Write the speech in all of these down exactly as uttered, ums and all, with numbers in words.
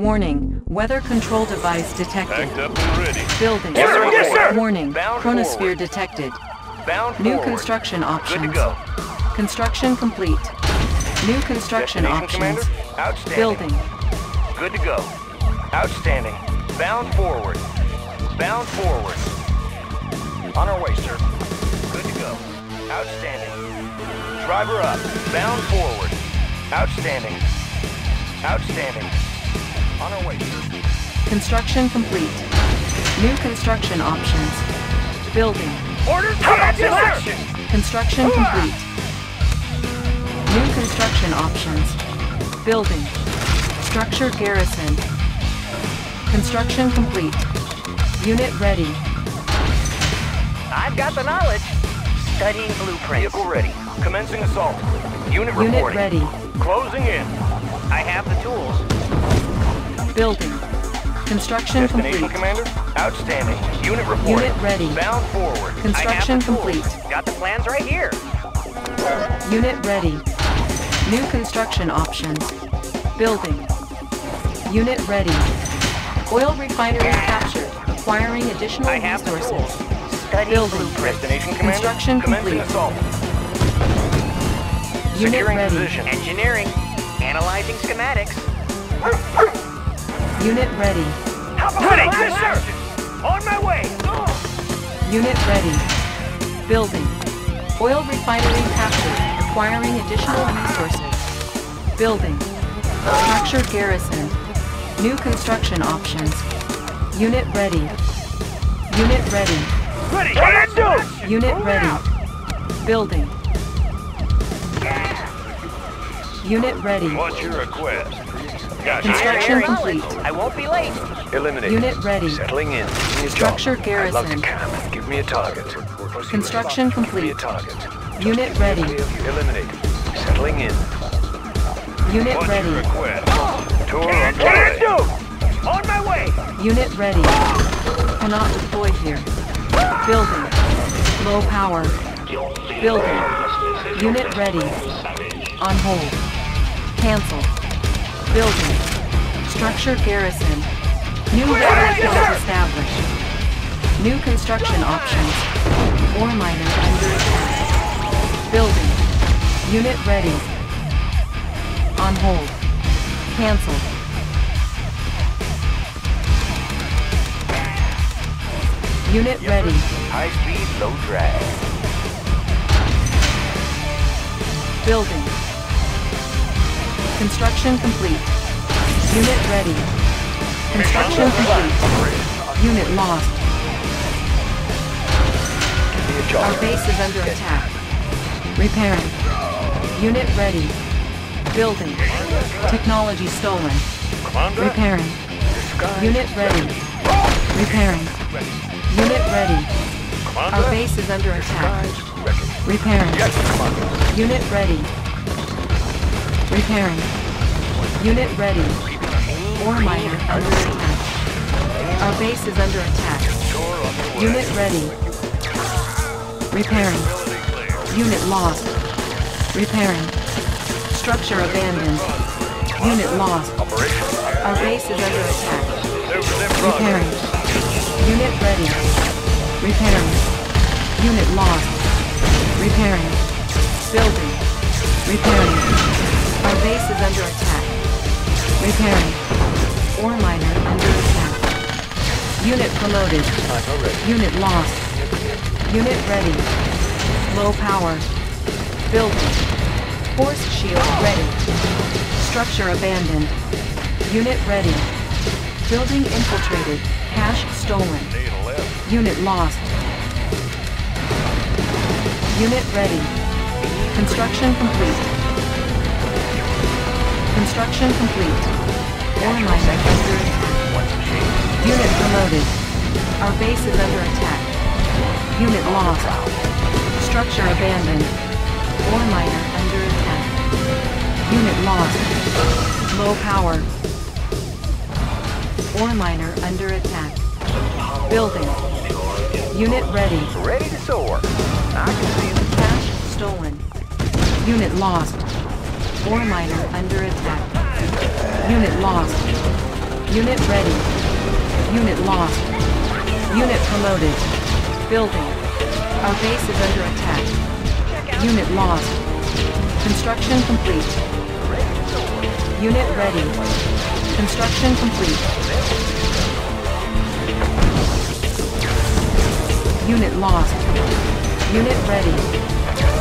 Warning, weather control device detected. Up and ready. Building. Yes, sir. Warning, bound chronosphere forward. Detected. Bound New forward. Construction options. Good to go. Construction complete. New construction options. Commander? Outstanding. Building. Good to go. Outstanding. Bound forward. Bound forward. On our way, sir. Good to go. Outstanding. Driver up. Bound forward. Outstanding. Outstanding. On our way, sir. Construction complete. New construction options. Building. Order construction. Construction complete. New construction options. Building. Structure garrison. Construction complete. Unit ready. I've got the knowledge. Studying blueprints. Vehicle ready. Commencing assault. Unit reporting. Unit ready. Closing in. I have the tools. Building. Construction complete. Destination, Commander. Outstanding. Unit reporting. Unit ready. Bound forward. Construction complete. Got the plans right here. Unit ready. New construction options. Building. Unit ready. Oil refinery captured. Acquiring additional resources. Building. Destination, Commander. Construction complete. Unit ready. Engineering. Analyzing schematics. Unit ready. Ready, yes, sir. On my way. Unit ready. Building. Oil refinery captured. Acquiring additional resources. Building. Structure garrisoned. New construction options. Unit ready. Unit ready. Ready. Yes, unit ready. Out. Building. Yeah. Unit ready. What's your request? Gotcha. Construction complete. I won't be late. Eliminated. Unit ready. Settling in. Structure garrison. I'd love to come. Give me a target. Construction complete. Give me a target. Unit ready. Eliminated. Settling in. Unit What's ready. Oh. Tour on my way. On my way. Unit ready. Cannot deploy here. Building. Low power. Building. Unit ready. On hold. Cancel. Building. Structure garrison. New weapon fields established. New construction options. Ore miner under attack. Building. Unit ready. On hold. Cancelled. Unit ready. High speed, low drag. Building. Construction complete. Unit ready. Construction complete. Unit lost. Our base is under attack. Repairing. Unit ready. Building. Technology stolen. Repairing. Unit ready. Repairing. Unit ready. Our base is under attack. Repairing. Unit ready. Repairing. Unit ready. Ore miner under attack. Our base is under attack. Unit ready. Repairing. Unit lost. Repairing. Structure abandoned. Unit lost. Our base is under attack. Repairing. Unit ready. Repairing. Unit lost. Repairing. Building. Repairing. Our base is under attack. Repairing. Ore miner under attack. Unit promoted. Unit lost. Unit ready. Low power. Building. Force shield ready. Structure abandoned. Unit ready. Building infiltrated. Cash stolen. Unit lost. Unit ready. Construction complete. Construction complete. Ore miner under attack. Unit promoted. Our base is under attack. Unit lost. Structure abandoned. Ore miner under attack. Unit lost. Low power. Ore miner under attack. Building. Unit ready. Ready to soar. I can see the cash stolen. Unit lost. Ore miner under attack. Unit lost. Unit ready. Unit lost. Unit promoted. Building. Our base is under attack. Unit lost. Construction complete. Unit ready. Construction complete. Unit lost. Unit ready.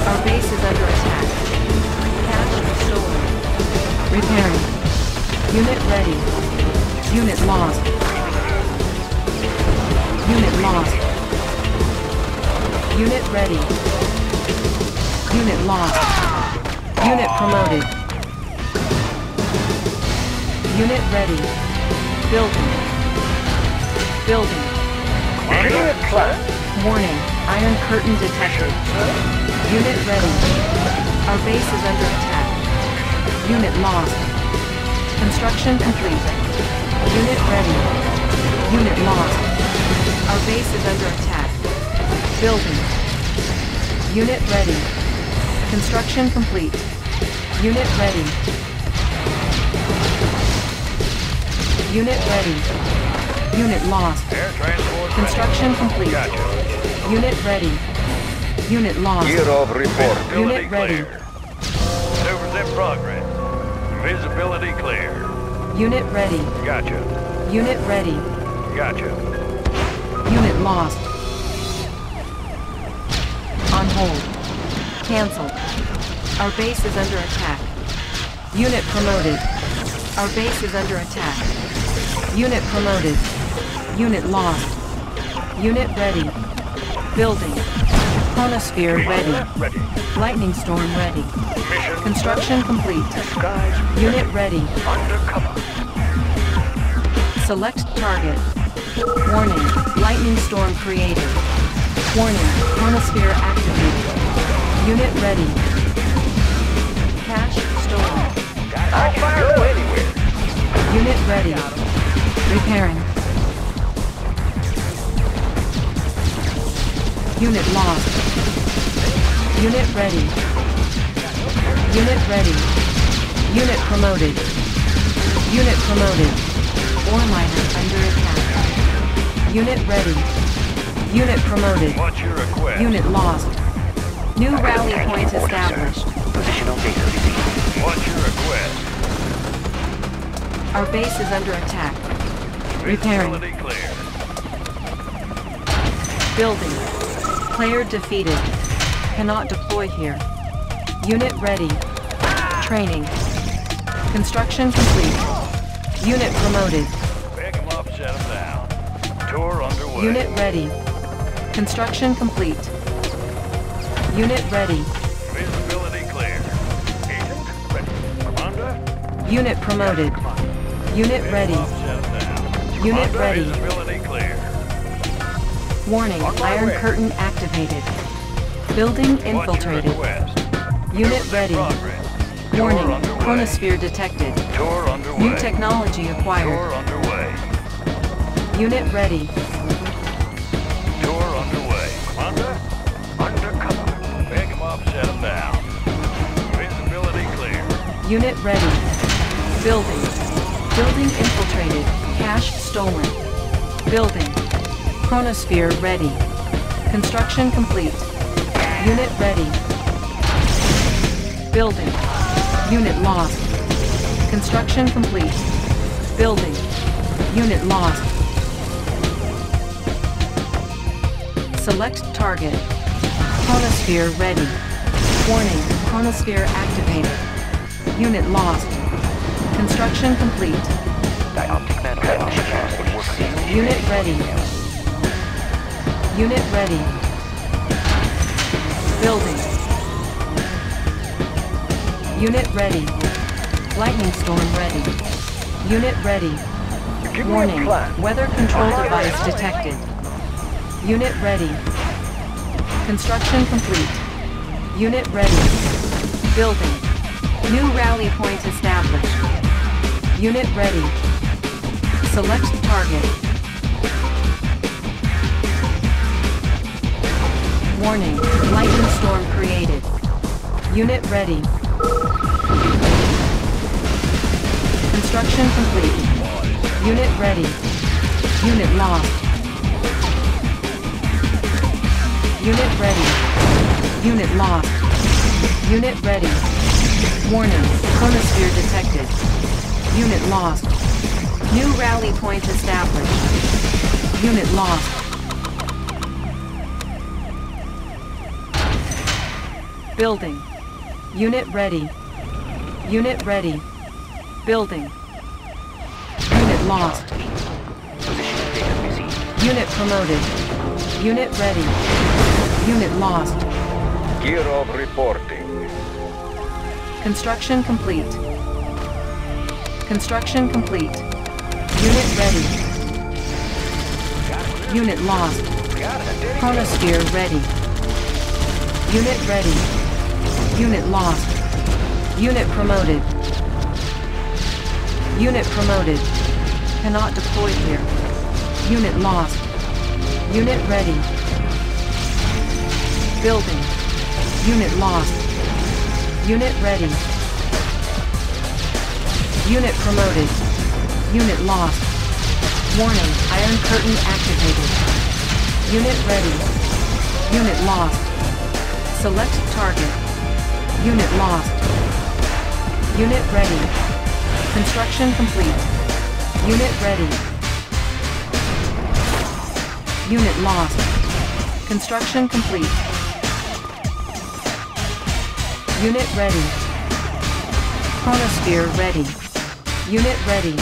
Our base is under attack. Cash restored. Repairing. Unit ready. Unit lost. Unit lost. Unit ready. Unit lost. Unit promoted. Unit ready. Building. Building. Unit planned. Warning. Iron curtain detected. Unit ready. Our base is under attack. Unit lost. Construction complete. Unit ready. Unit lost. Our base is under attack. Building. Unit ready. Construction complete. Unit ready. Unit ready. Unit lost. Construction complete. Unit ready. Unit lost. Year of report. Unit ready. Maneuvers in progress. Visibility clear. Unit ready. Gotcha. Unit ready. Gotcha. Unit lost. On hold. Cancelled. Our base is under attack. Unit promoted. Our base is under attack. Unit promoted. Unit lost. Unit ready. Building. Chronosphere ready. ready. Lightning storm ready. Mission Construction complete. Disguise Unit ready. Undercover. Select target. Warning. Lightning storm created. Warning. Chronosphere activated. Unit ready. Cache stolen. I can go anywhere. Unit ready. Repairing. Unit lost. Unit ready. Unit ready. Unit promoted. Unit promoted. Ore miner under attack. Unit ready. Unit promoted. What's your request? Unit lost. New rally point established. Positional vacancy. What's your request? Our base is under attack. Repairing. Building. Player defeated. Cannot deploy here. Unit ready. Training. Construction complete. Unit promoted. Pick him up, set him down. Tour underway. Unit ready. Construction complete. Unit ready. Visibility clear. Agent ready. Commander. Unit promoted. Unit ready. Unit ready. Visibility clear. Warning, Iron Curtain activated. Building infiltrated. Unit ready. Warning, Chronosphere detected. New technology acquired. Unit ready. Tour underway. Commander, undercover. Pick him up, set him down. Visibility clear. Unit ready. Building. Building infiltrated. Cash stolen. Building. Chronosphere ready. Construction complete. Unit ready. Building. Unit lost. Construction complete. Building. Unit lost. Select target. Chronosphere ready. Warning. Chronosphere activated. Unit lost. Construction complete. Unit ready. Unit ready. Building. Unit ready. Lightning storm ready. Unit ready. Warning. Weather control device detected. Unit ready. Construction complete. Unit ready. Building. New rally point established. Unit ready. Select target. Warning, lightning storm created. Unit ready. Construction complete. Unit ready. Unit lost. Unit ready. Unit lost. Unit ready. Warning, chronosphere detected. Unit lost. New rally point established. Unit lost. Building. Unit ready. Unit ready. Building. Unit lost. Unit promoted. Unit ready. Unit lost. Gear of reporting. Construction complete. Construction complete. Unit ready. Unit lost. Chronosphere ready. Unit ready. Unit lost. Unit promoted. Unit promoted. Cannot deploy here. Unit lost. Unit ready. Building. Unit lost. Unit ready. Unit promoted. Unit lost. Warning, Iron Curtain activated. Unit ready. Unit lost. Select target. Unit lost. Unit ready. Construction complete. Unit ready. Unit lost. Construction complete. Unit ready. Chronosphere ready. Unit ready.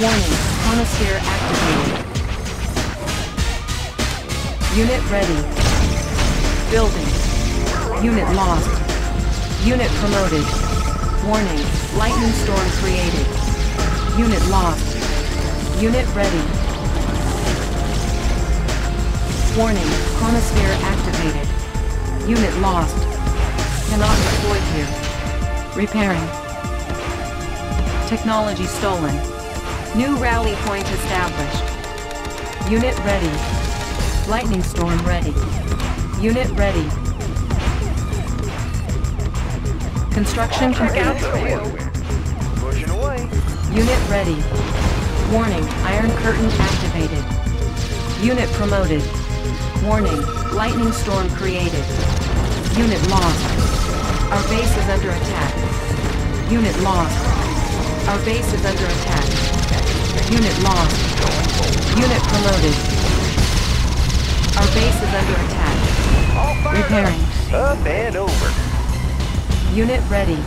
Warning, chronosphere activated. Unit ready. Building. Unit lost. Unit promoted. Warning, lightning storm created. Unit lost. Unit ready. Warning, chronosphere activated. Unit lost. Cannot deploy here. Repairing. Technology stolen. New rally point established. Unit ready. Lightning storm ready. Unit ready. Construction complete. Unit ready. Warning, Iron Curtain activated. Unit promoted. Warning, lightning storm created. Unit lost. Our base is under attack. Unit lost. Our base is under attack. Unit lost. Unit promoted. Our base is under attack. Repairing. Up and over. Unit ready.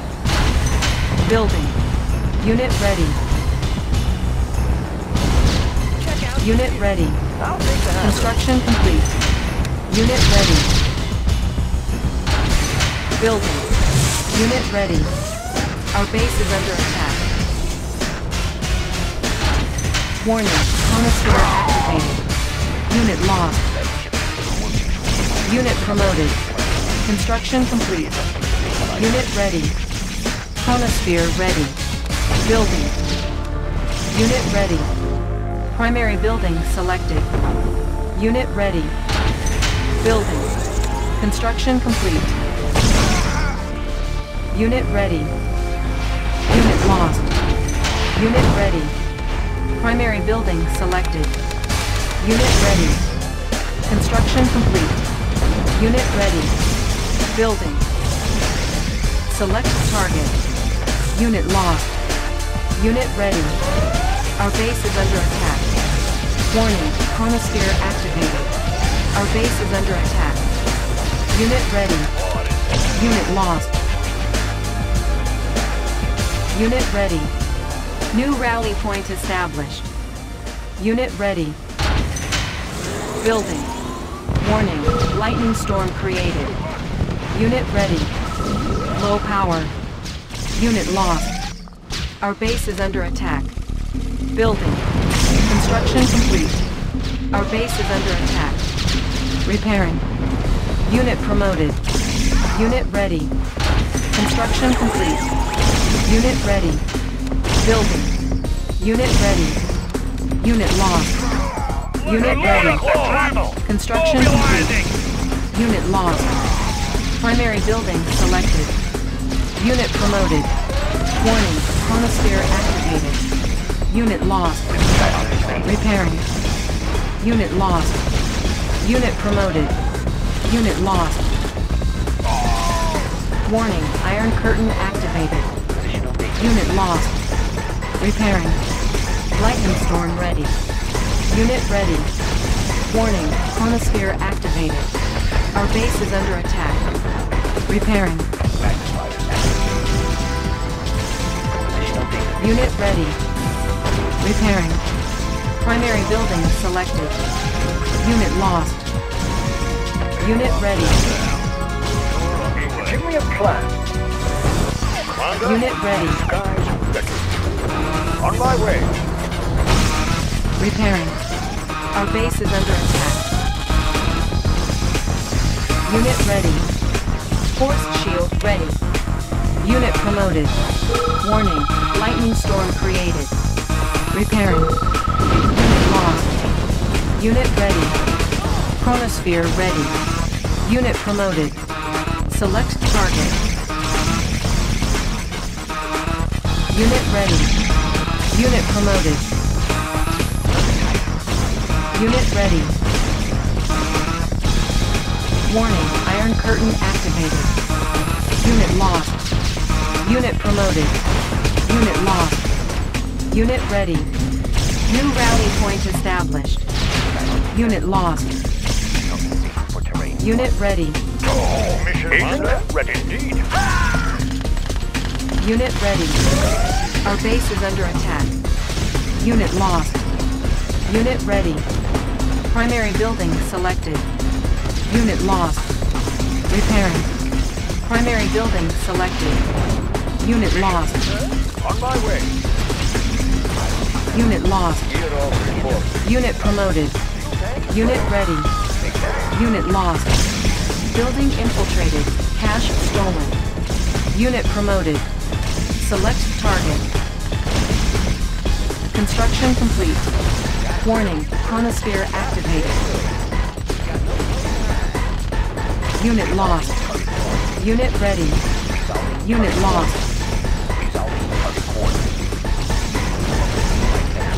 Building. Unit ready. Check out. Unit ready. Construction complete. Unit ready. Building. Unit ready. Our base is under attack. Warning, chronosphere activated. Unit lost. Unit promoted. Construction complete. Unit ready. Chronosphere ready. Building. Unit ready. Primary building selected. Unit ready. Building. Construction complete. Unit ready. Unit lost. Unit ready. Primary building selected. Unit ready. Construction complete. Unit ready. Building. Select target. Unit lost. Unit ready. Our base is under attack. Warning, chronosphere activated. Our base is under attack. Unit ready. Unit lost. Unit ready. New rally point established. Unit ready. Building. Warning, lightning storm created. Unit ready. Low power. Unit lost. Our base is under attack. Building. Construction complete. Our base is under attack. Repairing. Unit promoted. Unit ready. Construction complete. Unit ready. Building. Unit ready. Unit lost. Unit ready. Construction complete. Unit lost. Primary building selected. Unit promoted. Warning, chronosphere activated. Unit lost. Repairing. Unit lost. Unit promoted. Unit lost. Warning, Iron Curtain activated. Unit lost. Repairing. Lightning Storm ready. Unit ready. Warning, Chronosphere activated. Our base is under attack. Repairing. Unit ready. Repairing. Primary building selected. Unit lost. Unit ready. Give me a plan. Unit ready. On my way. Repairing. Our base is under attack. Unit ready. Force shield ready. Unit promoted. Warning, lightning storm created. Repairing. Unit lost. Unit ready. Chronosphere ready. Unit promoted. Select target. Unit ready. Unit promoted. Unit ready. Warning, Iron Curtain activated. Unit lost. Unit promoted. Unit lost. Unit ready. New rally point established. Unit lost. Unit ready. Oh, mission ready indeed. Unit ready. Our base is under attack. Unit lost. Unit ready. Primary building selected. Unit lost. Repairing. Primary building selected. Unit lost. On my way. Unit lost. Unit promoted. Unit ready. Unit lost. Building infiltrated. Cash stolen. Unit promoted. Select target. Construction complete. Warning, Chronosphere activated. Unit lost. Unit ready. Unit lost.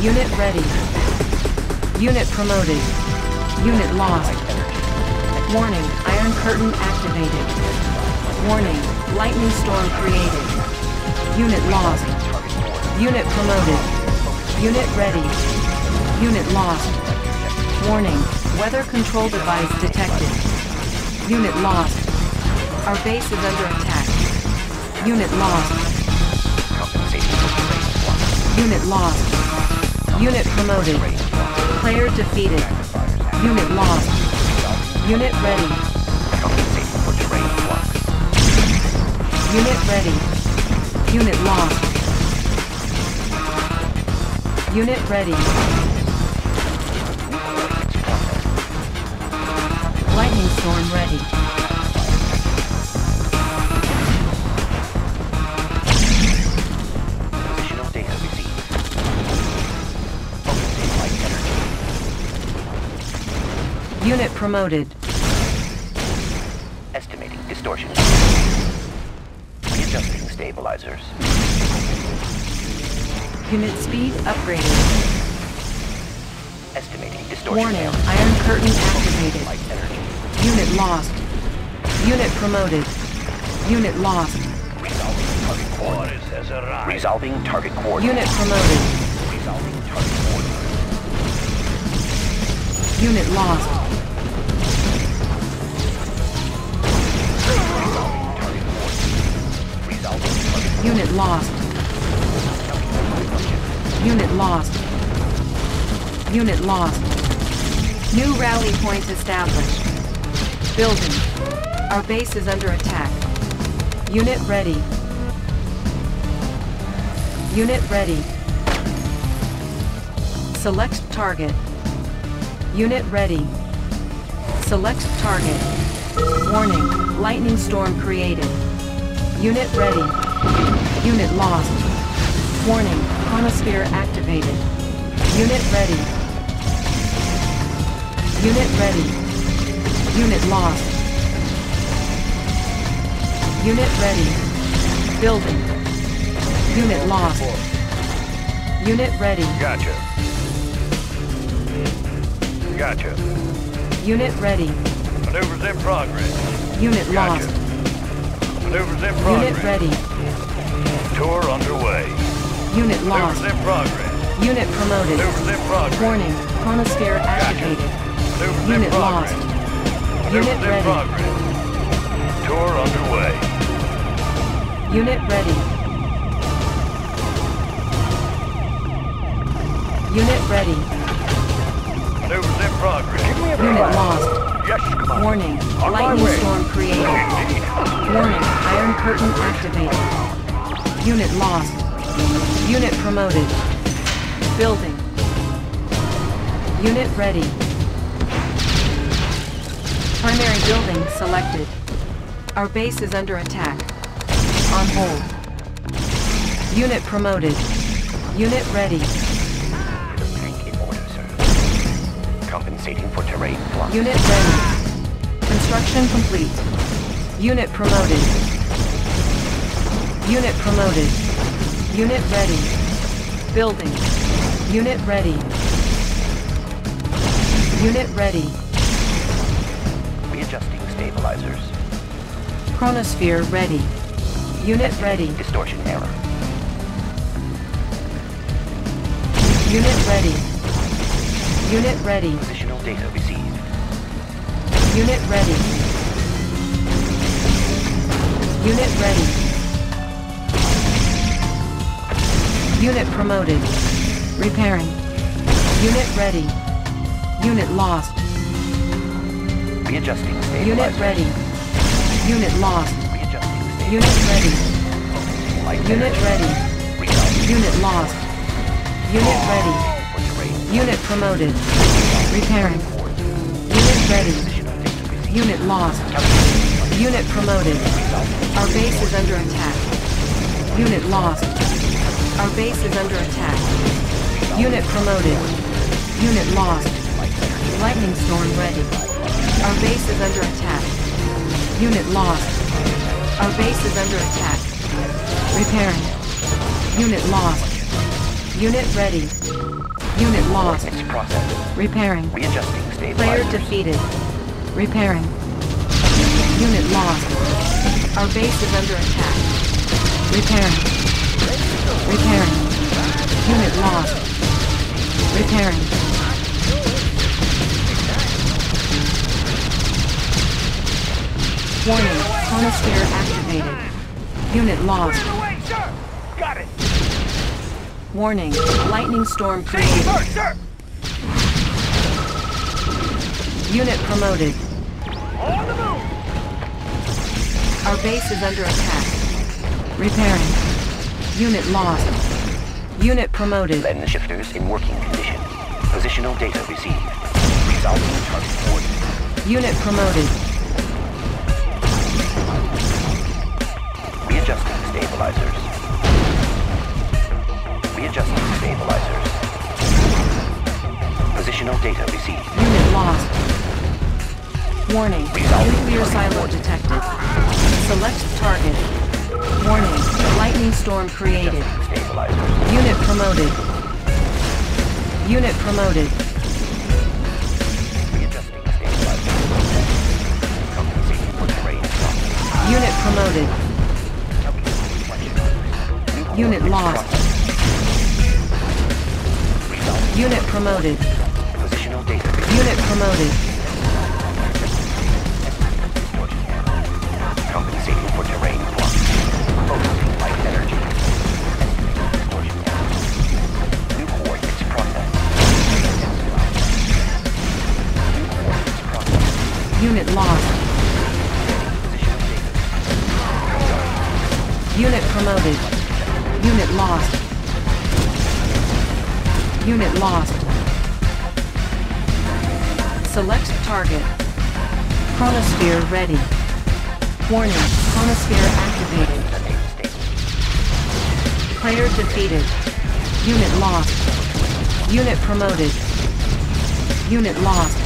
Unit ready. Unit promoted. Unit lost. Warning, Iron Curtain activated. Warning, Lightning Storm created. Unit lost. Unit promoted. Unit ready. Unit lost. Warning, Weather Control Device detected. Unit lost. Our base is under attack. Unit lost. Unit lost. Unit promoted. Player defeated. Unit lost. Unit ready. Unit ready. Unit lost. Unit ready. Lightning storm ready. Unit promoted. Estimating distortion. Readjusting stabilizers. Unit speed upgraded. Estimating distortion. Warning, Iron Curtain activated. Unit lost. Unit promoted. Unit lost. Resolving target coordinates. Resolving target coordinates. Unit promoted. Resolving target coordinates. Unit lost. Unit lost. Unit lost. Unit lost. New rally point established. Building. Our base is under attack. Unit ready. Unit ready. Select target. Unit ready. Select target. Warning, lightning storm created. Unit ready. Unit lost. Warning, Chronosphere activated. Unit ready. Unit ready. Unit lost. Unit ready. Building. Unit lost. Unit ready. Gotcha. Gotcha. Unit ready. Maneuvers in progress. Unit gotcha. Lost. Maneuvers in progress. Unit ready. Tour underway. Unit Maneuvers lost. Maneuvers in progress. Unit promoted. Maneuvers in progress. Warning. Chronosphere activated. Gotcha. Maneuvers Unit in progress. Lost. Maneuvers Unit in ready. Progress. Tour underway. Unit ready. Unit ready. Maneuvers in progress. Unit right. Lost. Yes, come on. Warning. On lightning storm created. Indeed. Warning. Iron curtain activated. Unit lost. Unit promoted. Building. Unit ready. Primary building selected. Our base is under attack. On hold. Unit promoted. Unit ready. Compensating for terrain block. Unit ready. Construction complete. Unit promoted. Unit promoted. Unit ready. Building. Unit ready. Unit ready. Readjusting stabilizers. Chronosphere ready. Unit Testing ready. Distortion error. Unit ready. Unit ready. Positional data received. Unit ready. Unit ready. Unit promoted. Repairing. Unit ready. Unit lost. Readjusting stabilizers. Unit ready. Unit lost. Readjusting stabilizers. Unit ready. Unit ready. Unit lost. Unit ready. Unit promoted. Repairing. Unit ready. Unit lost. Unit promoted. Our base is under attack. Unit lost. Our base is under attack. Unit promoted. Unit lost. Lightning storm ready. Our base is under attack. Unit lost. Our base is under attack. Repairing. Unit lost. Unit ready. Unit lost. Repairing. Readjusting stabilizers. Player defeated. Repairing. Unit lost. Our base is under attack. Repairing. Repairing. Unit lost. Repairing. Warning. Chronosphere activated. Unit lost. Got it. Warning, lightning storm created. Unit promoted. On the move. Our base is under attack. Repairing. Unit lost. Unit promoted. Lens shifters in working condition. Positional data received. Resolving target coordinates. Unit promoted. Readjusting stabilizers. Readjusting stabilizers. Positional data received. Unit lost. Warning. Nuclear silo detected. Select target. Warning. Lightning storm created. Unit promoted. Unit promoted. Readjusting stabilizers. Compensating for terrain loss. Unit promoted. Unit lost. Unit promoted. Positional data. Unit promoted. Compensating for terrain block. Focusing light energy. New coordinates processed. Unit lost. Unit promoted. Unit lost. Unit lost. Select target. Chronosphere ready. Warning, chronosphere activated. Player defeated. Unit lost. Unit promoted. Unit lost.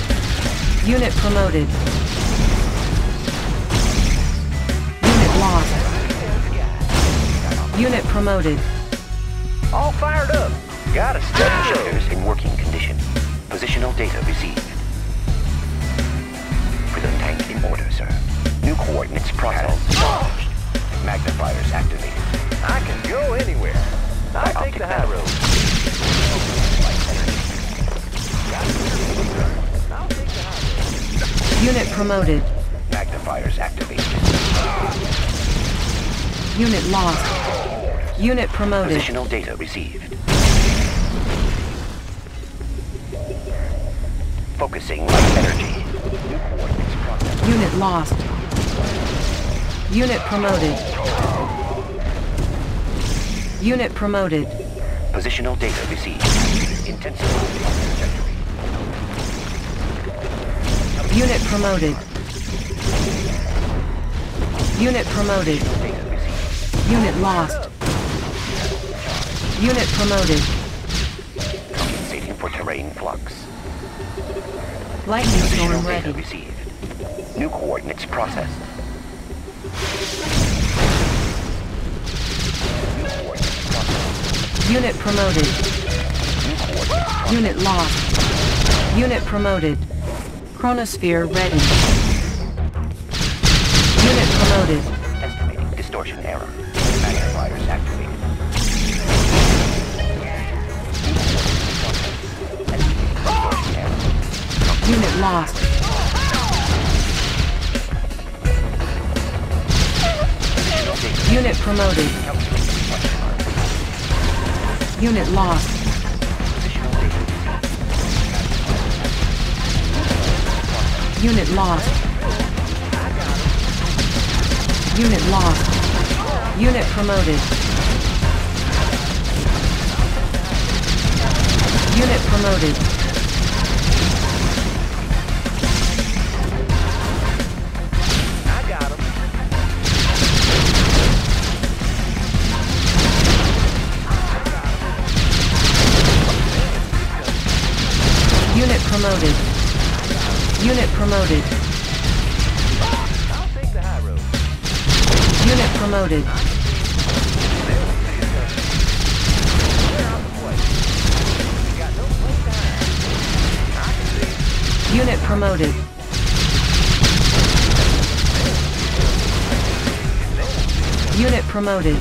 Unit promoted. Unit lost. Unit promoted. All fired up. Got it. Shutters in working condition. Positional data received. Prism tank in order, sir. New coordinates processed. Magnifiers activated. I can go anywhere. I take the high road. Unit promoted. Magnifiers activated. Unit lost. Unit promoted. Positional data received. Focusing light energy. Unit lost. Unit promoted. Unit promoted. Positional data received. Intensify. Unit promoted. Unit promoted. Unit lost. Unit promoted. Compensating for terrain flux. Lightning storm ready. Received. New coordinates processed. New coordinates processed. Unit promoted. New coordinates processed. Unit lost. Unit promoted. Chronosphere ready. Unit promoted. Estimating distortion error. Magnifiers activated. Unit lost. Unit promoted. Unit lost. Unit lost. Unit lost. Unit promoted. Unit promoted. Promoted. Unit promoted. I'll take the high road. Unit promoted. Unit promoted. Unit promoted.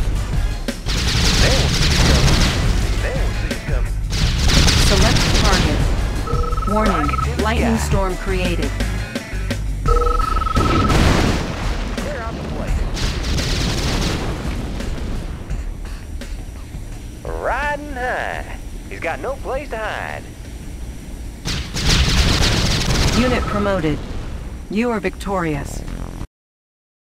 Select target. Warning, lightning storm created. Clear out the place. Riding high. He's got no place to hide. Unit promoted. You are victorious.